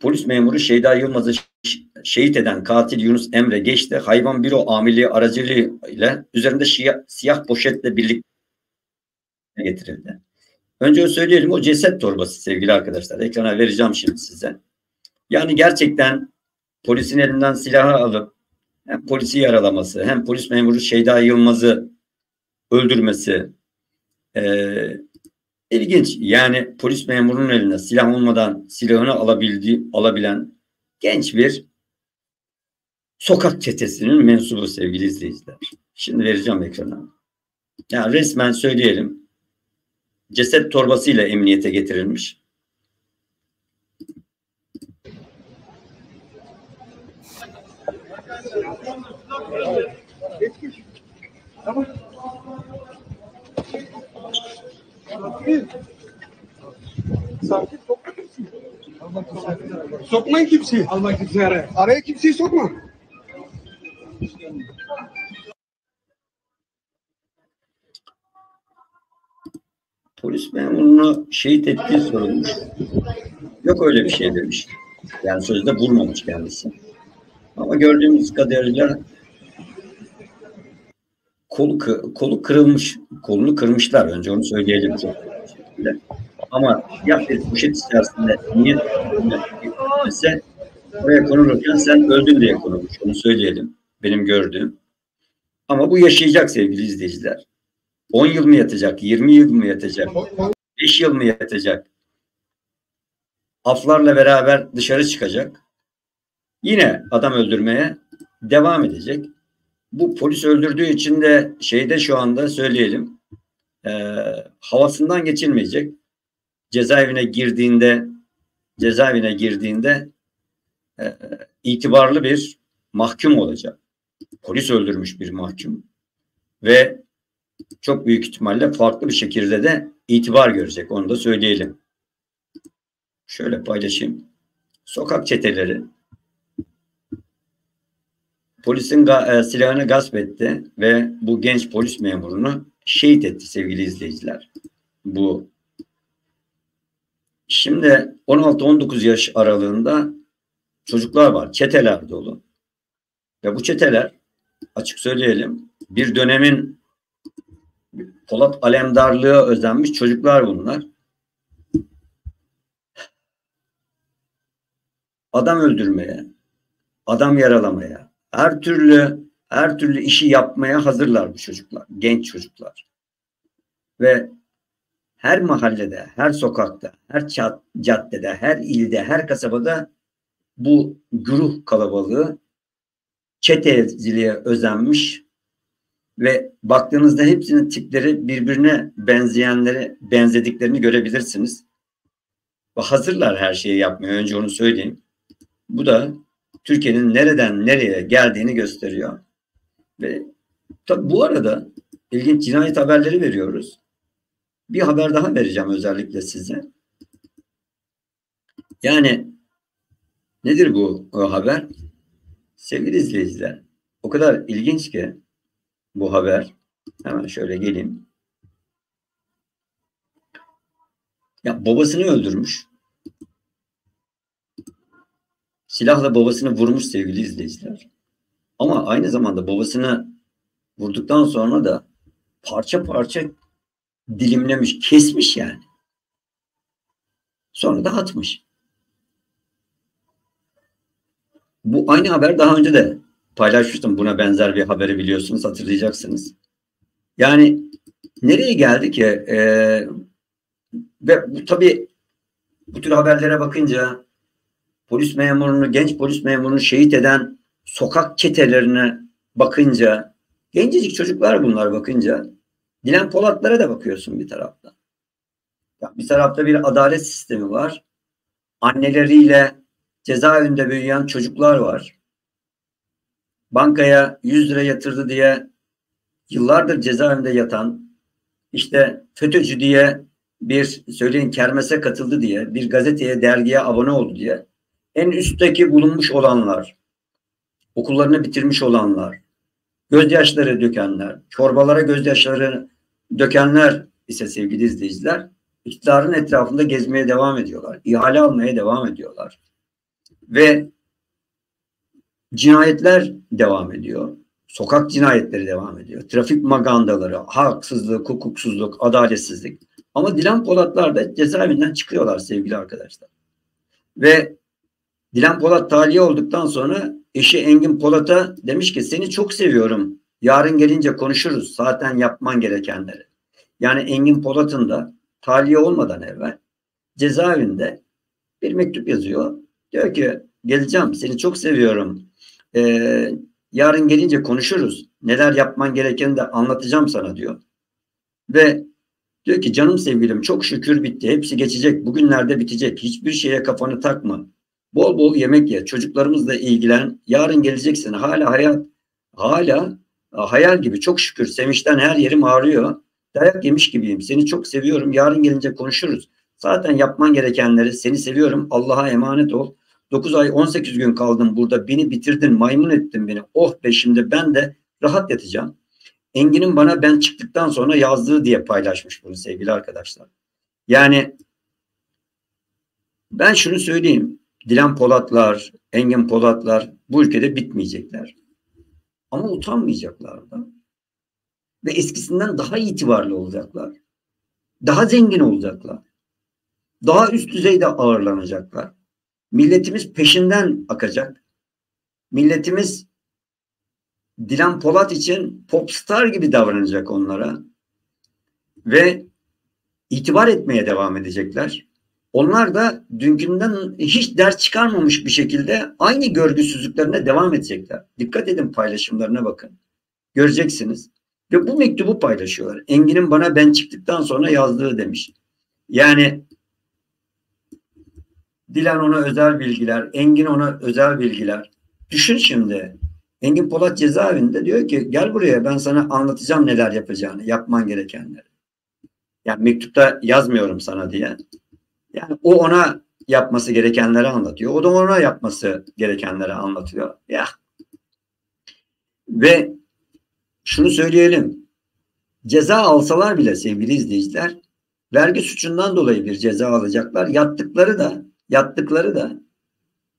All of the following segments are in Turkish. Polis memuru Şeyda Yılmaz'ı şehit eden katil Yunus Emre geçti. Hayvan büro amirliği aracılığıyla üzerinde siyah poşetle birlikte getirildi. Önce söyleyelim, o ceset torbası sevgili arkadaşlar. Ekrana vereceğim şimdi size. Yani gerçekten polisin elinden silahı alıp hem polisi yaralaması, hem polis memuru Şeyda Yılmaz'ı öldürmesi ilginç. Yani polis memurunun eline silah olmadan silahını alabilen genç bir sokak çetesinin mensubu sevgili izleyiciler. Şimdi vereceğim ekrana. Yani resmen söyleyelim, ceset torbasıyla emniyete getirilmiş. Tamam. Sakin, sokmayın kimseyi. Araya kimseyi sokma. Polis memurunu şehit ettiği sorulmuş. Yok öyle bir şey demiş. Yani sözde vurmamış kendisi. Ama gördüğümüz kadarıyla kolu kırılmış, kolunu kırmışlar. Önce onu söyleyelim. Ama siyah bir poşet içerisinde niye ise buraya konulurken sen öldün diye konulmuş. Onu söyleyelim. Benim gördüğüm. Ama bu yaşayacak sevgili izleyiciler. 10 yıl mı yatacak? 20 yıl mı yatacak? 5 yıl mı yatacak? Aflarla beraber dışarı çıkacak. Yine adam öldürmeye devam edecek. Bu polis öldürdüğü için de şeyde şu anda söyleyelim havasından geçilmeyecek. Cezaevine girdiğinde itibarlı bir mahkum olacak. Polis öldürmüş bir mahkum ve çok büyük ihtimalle farklı bir şekilde de itibar görecek. Onu da söyleyelim. Şöyle paylaşayım. Sokak çeteleri polisin silahını gasp etti ve bu genç polis memurunu şehit etti sevgili izleyiciler. Bu şimdi 16-19 yaş aralığında çocuklar var. Çeteler dolu. Ve bu çeteler açık söyleyelim bir dönemin Polat Alemdarlığı özenmiş çocuklar bunlar. Adam öldürmeye, adam yaralamaya, her türlü işi yapmaya hazırlar bu çocuklar, genç çocuklar. Ve her mahallede, her sokakta, her caddede, her ilde, her kasabada bu güruh kalabalığı çeteciliğe özenmiş ve baktığınızda hepsinin tipleri birbirine benzediklerini görebilirsiniz. Ve hazırlar her şeyi yapmaya. Önce onu söyleyeyim. Bu da Türkiye'nin nereden nereye geldiğini gösteriyor. Ve tabi bu arada ilginç cinayet haberleri veriyoruz. Bir haber daha vereceğim özellikle size. Yani nedir bu haber? Sevgili izleyiciler, o kadar ilginç ki bu haber. Hemen şöyle geleyim. Ya babasını öldürmüş. Silahla babasını vurmuş sevgili izleyiciler. Ama aynı zamanda babasını vurduktan sonra da parça parça dilimlemiş, kesmiş yani. Sonra da atmış. Bu aynı haber daha önce de paylaşmıştım. Buna benzer bir haberi biliyorsunuz, hatırlayacaksınız. Yani nereye geldi ki? Ve bu, tabii bu tür haberlere bakınca polis memurunu, genç polis memurunu şehit eden sokak çetelerine bakınca, gencecik çocuklar bunlar bakınca, Dilan Polatlara da bakıyorsun bir tarafta. Bir tarafta bir adalet sistemi var. Anneleriyle cezaevinde büyüyen çocuklar var. Bankaya 100 lira yatırdı diye yıllardır cezaevinde yatan, işte FETÖ'cü diye bir söyleyin kermese katıldı diye, bir gazeteye, dergiye abone oldu diye, en üstteki bulunmuş olanlar, okullarını bitirmiş olanlar, gözyaşları dökenler, çorbalara gözyaşları dökenler ise sevgili izleyiciler, iktidarın etrafında gezmeye devam ediyorlar. İhale almaya devam ediyorlar. ve cinayetler devam ediyor. Sokak cinayetleri devam ediyor. Trafik magandaları, haksızlık, hukuksuzluk, adaletsizlik. Ama Dilan Polatlar da cezaevinden çıkıyorlar sevgili arkadaşlar. Ve Dilan Polat tahliye olduktan sonra eşi Engin Polat'a demiş ki seni çok seviyorum. Yarın gelince konuşuruz zaten yapman gerekenleri. Yani Engin Polat'ın da tahliye olmadan evvel cezaevinde bir mektup yazıyor. Diyor ki geleceğim seni çok seviyorum. Yarın gelince konuşuruz. Neler yapman gerekeni de anlatacağım sana diyor. Ve diyor ki canım sevgilim çok şükür bitti. Hepsi geçecek. Bugünlerde bitecek. Hiçbir şeye kafanı takma. Bol bol yemek ye. Çocuklarımızla ilgilen. Yarın geleceksin. Hala hayal gibi. Çok şükür sevinçten her yerim ağrıyor. Dayak yemiş gibiyim. Seni çok seviyorum. Yarın gelince konuşuruz. Zaten yapman gerekenleri. Seni seviyorum. Allah'a emanet ol. 9 ay 18 gün kaldım burada. Beni bitirdin. Maymun ettin beni. Oh be şimdi ben de rahat yatacağım. Engin'in bana ben çıktıktan sonra yazdığı diye paylaşmış bunu sevgili arkadaşlar. Yani ben şunu söyleyeyim. Dilan Polatlar, Engin Polatlar bu ülkede bitmeyecekler. Ama utanmayacaklar da. Ve eskisinden daha itibarlı olacaklar. Daha zengin olacaklar. Daha üst düzeyde ağırlanacaklar. Milletimiz peşinden akacak. Milletimiz Dilan Polat için popstar gibi davranacak onlara. Ve itibar etmeye devam edecekler. Onlar da dünkünden hiç ders çıkarmamış bir şekilde aynı görgüsüzlüklerine devam edecekler. Dikkat edin paylaşımlarına bakın. Göreceksiniz. Ve bu mektubu paylaşıyorlar. Engin'in bana ben çıktıktan sonra yazdığı demiş. Yani Dilan ona özel bilgiler, Engin ona özel bilgiler. Düşün şimdi. Engin Polat cezaevinde diyor ki gel buraya ben sana anlatacağım neler yapacağını, yapman gerekenleri. Yani mektupta yazmıyorum sana diye. Yani o ona yapması gerekenleri anlatıyor. O da ona yapması gerekenleri anlatıyor. Ya. Ve şunu söyleyelim. Ceza alsalar bile sevgili izleyiciler vergi suçundan dolayı bir ceza alacaklar.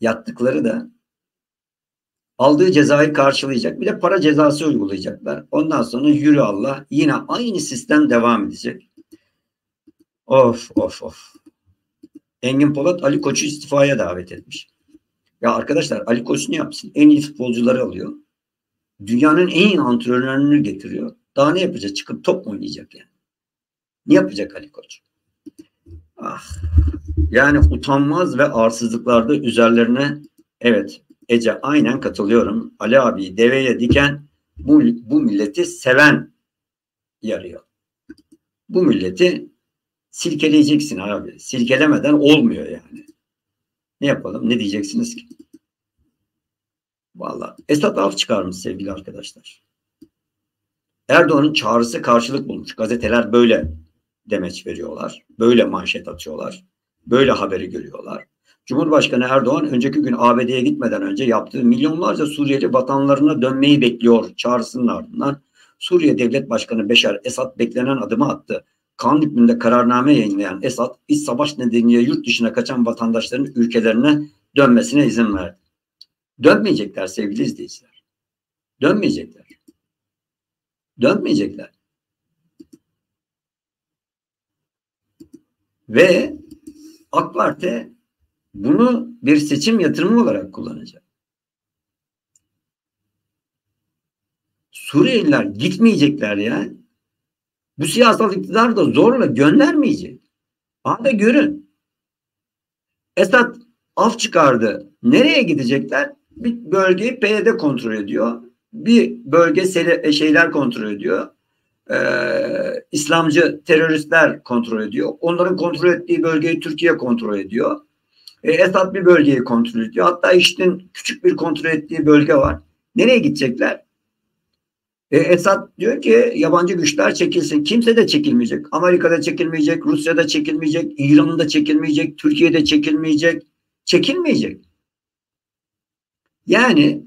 Yattıkları da aldığı cezayı karşılayacak. Bir de para cezası uygulayacaklar. Ondan sonra yürü Allah. Yine aynı sistem devam edecek. Of. Engin Polat Ali Koç'u istifaya davet etmiş. Ya arkadaşlar Ali Koç ne yapsın? En iyi futbolcuları alıyor. Dünyanın en iyi antrenörünü getiriyor. Daha ne yapacak? Çıkıp top mu oynayacak yani? Ne yapacak Ali Koç? Ah. Yani utanmaz ve arsızlıklarda üzerlerine evet Ece aynen katılıyorum. Ali abi deveye diken bu milleti seven yarıyor. Bu milleti silkeleyeceksin abi. Silkelemeden olmuyor yani. Ne yapalım? Ne diyeceksiniz ki? Vallahi Esad af çıkarmış sevgili arkadaşlar. Erdoğan'ın çağrısı karşılık bulmuş. Gazeteler böyle demeç veriyorlar. Böyle manşet atıyorlar. Böyle haberi görüyorlar. Cumhurbaşkanı Erdoğan önceki gün ABD'ye gitmeden önce yaptığı milyonlarca Suriyeli vatanlarına dönmeyi bekliyor çağrısının ardından Suriye Devlet Başkanı Beşar Esad beklenen adımı attı. Kanun hükmünde kararname yayınlayan Esad iç savaş nedeniyle yurt dışına kaçan vatandaşların ülkelerine dönmesine izin verdi. Dönmeyecekler sevgili izleyiciler. Dönmeyecekler. Ve AK Parti bunu bir seçim yatırımı olarak kullanacak. Suriyeliler gitmeyecekler ya. Bu siyasal iktidar da zorla göndermeyecek. Hadi görün. Esad af çıkardı. Nereye gidecekler? Bir bölgeyi PYD kontrol ediyor. Bir bölge şeyler kontrol ediyor. İslamcı teröristler kontrol ediyor. Onların kontrol ettiği bölgeyi Türkiye kontrol ediyor. Esad bir bölgeyi kontrol ediyor. Hatta IŞİD'in küçük bir kontrol ettiği bölge var. Nereye gidecekler? Esad diyor ki yabancı güçler çekilsin. Kimse de çekilmeyecek. Amerika'da çekilmeyecek, Rusya'da çekilmeyecek, İran'da çekilmeyecek, Türkiye'de çekilmeyecek. Yani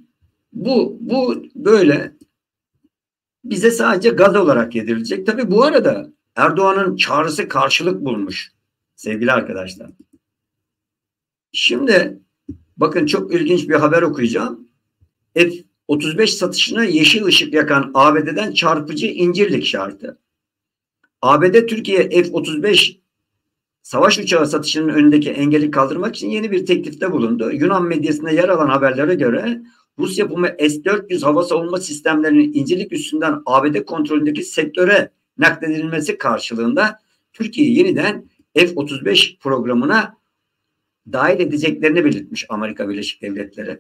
bu böyle bize sadece gaz olarak yedirilecek. Tabii bu arada Erdoğan'ın çağrısı karşılık bulmuş sevgili arkadaşlar. Şimdi Bakın çok ilginç bir haber okuyacağım. F-35 satışına yeşil ışık yakan ABD'den çarpıcı incirlik şartı. ABD Türkiye F-35 savaş uçağı satışının önündeki engeli kaldırmak için yeni bir teklifte bulundu. Yunan medyasında yer alan haberlere göre Rus yapımı S-400 hava savunma sistemlerinin incirlik üstünden ABD kontrolündeki sektöre nakledilmesi karşılığında Türkiye yeniden F-35 programına dahil edeceklerini belirtmiş Amerika Birleşik Devletleri.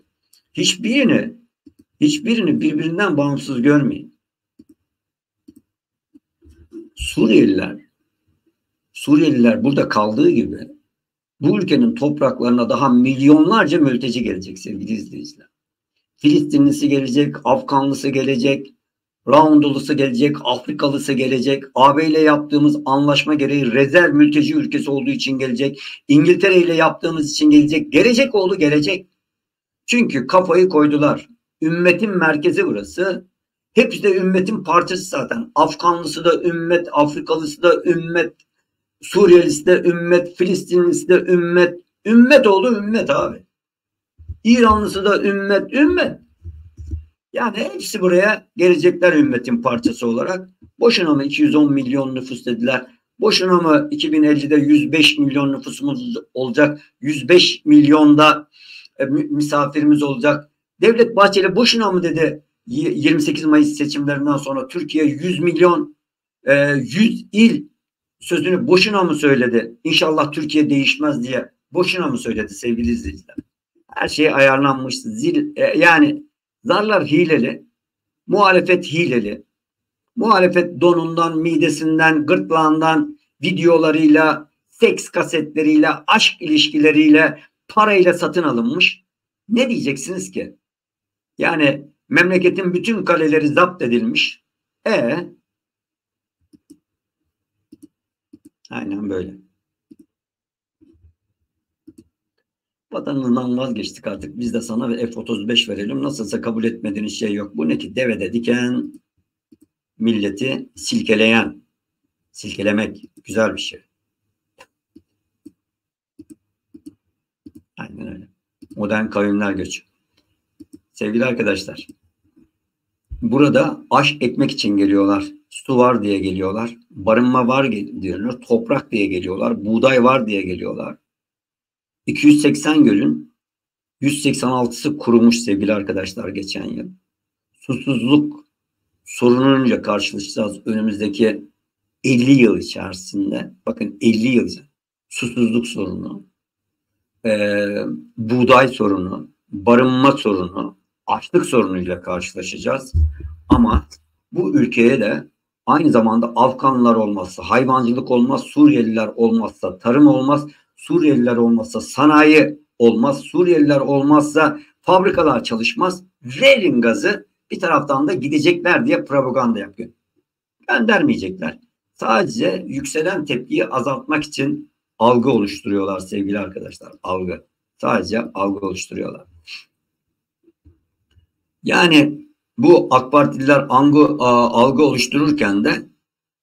Hiçbirini birbirinden bağımsız görmeyin. Suriyeliler burada kaldığı gibi bu ülkenin topraklarına daha milyonlarca mülteci gelecek sevgili izleyiciler. Filistinlisi gelecek, Afganlısı gelecek, Roundulusu gelecek, Afrikalısı gelecek, AB ile yaptığımız anlaşma gereği rezerv mülteci ülkesi olduğu için gelecek, İngiltere ile yaptığımız için gelecek, gelecek oğlu gelecek. Çünkü kafayı koydular. Ümmetin merkezi burası. Hepsi de ümmetin parçası zaten. Afganlısı da ümmet, Afrikalısı da ümmet, Suriyelisi de ümmet, Filistinlisi de ümmet. Ümmet oğlu ümmet abi. İranlısı da ümmet, ümmet. Yani hepsi buraya gelecekler ümmetin parçası olarak. Boşuna mı 210 milyon nüfus dediler? Boşuna mı 2050'de 105 milyon nüfusumuz olacak? 105 milyonda misafirimiz olacak? Devlet Bahçeli boşuna mı dedi 28 Mayıs seçimlerinden sonra Türkiye 100 milyon 100 il sözünü boşuna mı söyledi? İnşallah Türkiye değişmez diye boşuna mı söyledi sevgili izleyiciler? Her şey ayarlanmış. Yani zarlar hileli, muhalefet hileli. Muhalefet donundan, midesinden, gırtlağından, videolarıyla, seks kasetleriyle, aşk ilişkileriyle, parayla satın alınmış. Ne diyeceksiniz ki? Yani memleketin bütün kaleleri zapt edilmiş. Aynen böyle. Vatanından vazgeçtik artık. Biz de sana F-35 verelim. Nasılsa kabul etmediğiniz şey yok. Bu ne ki? Devede diken, milleti silkeleyen. Silkelemek güzel bir şey. Aynen öyle. Modern kavimler göçü. Sevgili arkadaşlar, burada aş ekmek için geliyorlar. Su var diye geliyorlar. Barınma var diyorlar. Toprak diye geliyorlar. Buğday var diye geliyorlar. 280 gölün 186'sı kurumuş sevgili arkadaşlar geçen yıl. Susuzluk sorununca karşılaşacağız önümüzdeki 50 yıl içerisinde. Bakın 50 yıl susuzluk sorunu, buğday sorunu, barınma sorunu, açlık sorunuyla karşılaşacağız. Ama bu ülkeye de aynı zamanda Afganlar olmazsa, hayvancılık olmaz, Suriyeliler olmazsa, tarım olmaz, Suriyeliler olmazsa sanayi olmaz, Suriyeliler olmazsa fabrikalar çalışmaz. Verin gazı, bir taraftan da gidecekler diye propaganda yapıyor. Göndermeyecekler. Sadece yükselen tepkiyi azaltmak için algı oluşturuyorlar sevgili arkadaşlar. Algı. Sadece algı oluşturuyorlar. Yani bu AK Partililer algı oluştururken de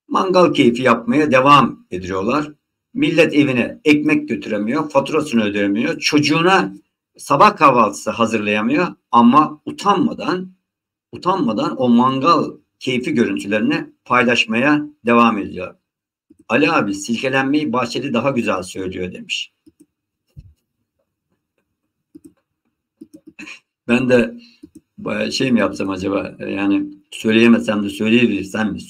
mangal keyfi yapmaya devam ediyorlar. Millet evine ekmek götüremiyor, faturasını ödemiyor, çocuğuna sabah kahvaltısı hazırlayamıyor ama utanmadan o mangal keyfi görüntülerini paylaşmaya devam ediyor. Ali abi silkelenmeyi Bahçeli daha güzel söylüyor demiş. Ben de şey mi yapsam acaba, yani söyleyemesem de söyleyebilirsem mi?